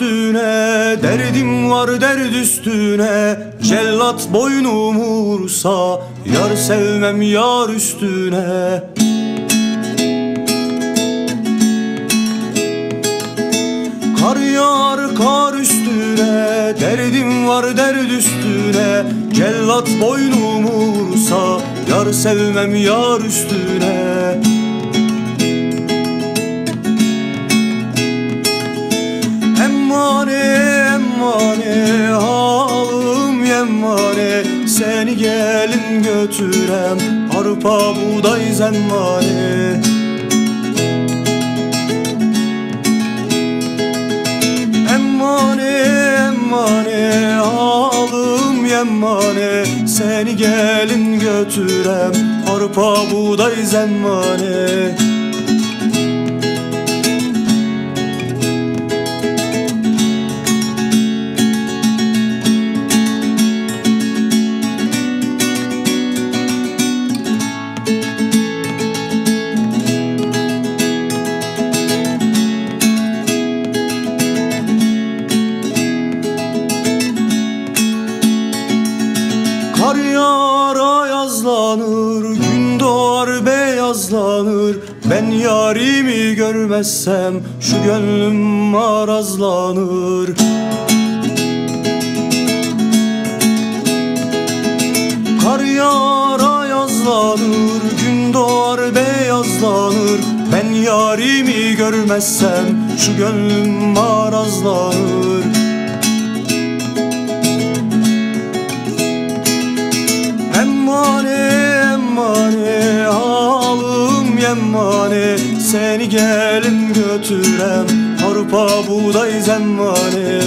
üstüne, derdim var derd üstüne. Cellat boynumu vursa, yar sevmem yar üstüne. Kar yağar kar üstüne, derdim var derd üstüne. Cellat boynumu vursa, yar sevmem yar üstüne. Emmane, halım yemmane, seni gelin götürem, arpa buğday zemmane. Emmane, emmane, halım yemmane, seni gelin götürem, arpa buğday zemmane. Kar yağar ayazlanır, gün doğar beyazlanır. Ben yarimi görmezsem, şu gönlüm marazlanır. Kar yağar ayazlanır, gün doğar beyazlanır. Ben yarimi görmezsem, şu gönlüm marazlanır. Emmane, halım yemmane, seni gelin götürem, arpa buğday zemmane.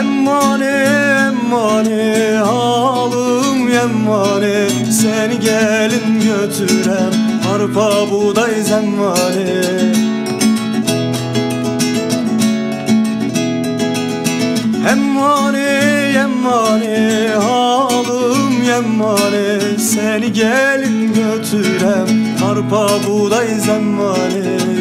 Emmane, emmane, halım yemmane, seni gelin götürem, arpa buğday zemmane. Emmane, yemmane, halım yemmane, seni gelin götürem, arpa buğday zemmane.